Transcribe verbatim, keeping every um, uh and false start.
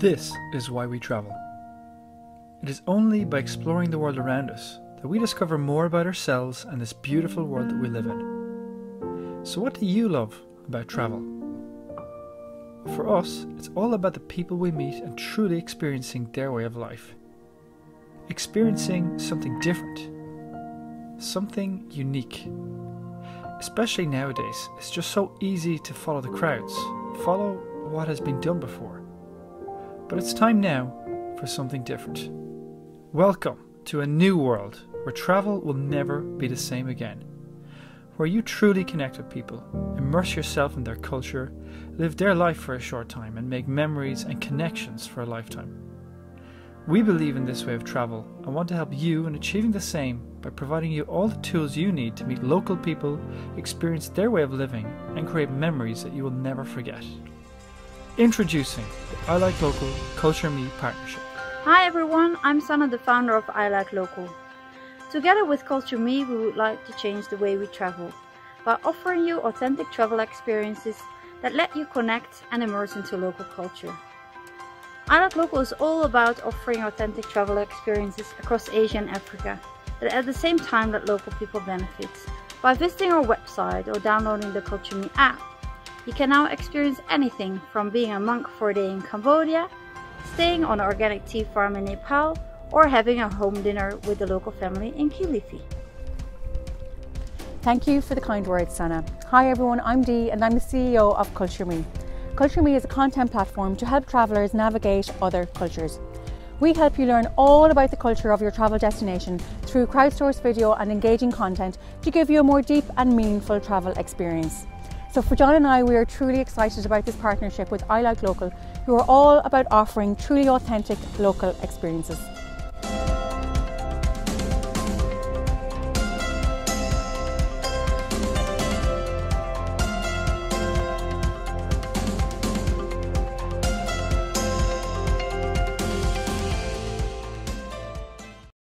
This is why we travel. It is only by exploring the world around us that we discover more about ourselves and this beautiful world that we live in. So what do you love about travel? For us, it's all about the people we meet and truly experiencing their way of life. Experiencing something different, something unique. Especially nowadays, it's just so easy to follow the crowds, follow what has been done before. But it's time now for something different. Welcome to a new world where travel will never be the same again. Where you truly connect with people, immerse yourself in their culture, live their life for a short time and make memories and connections for a lifetime. We believe in this way of travel and want to help you in achieving the same by providing you all the tools you need to meet local people, experience their way of living and create memories that you will never forget. Introducing the I Like Local CultureMee partnership. Hi everyone, I'm Sana, the founder of I Like Local. Together with CultureMee, we would like to change the way we travel by offering you authentic travel experiences that let you connect and immerse into local culture. I Like Local is all about offering authentic travel experiences across Asia and Africa, but at the same time that local people benefit. By visiting our website or downloading the CultureMee app, you can now experience anything from being a monk for a day in Cambodia, staying on an organic tea farm in Nepal, or having a home dinner with the local family in Kilifi. Thank you for the kind words, Sana. Hi everyone, I'm Dee and I'm the C E O of CultureMee. CultureMee is a content platform to help travellers navigate other cultures. We help you learn all about the culture of your travel destination through crowdsourced video and engaging content to give you a more deep and meaningful travel experience. So for John and I, we are truly excited about this partnership with I Like Local, who are all about offering truly authentic local experiences.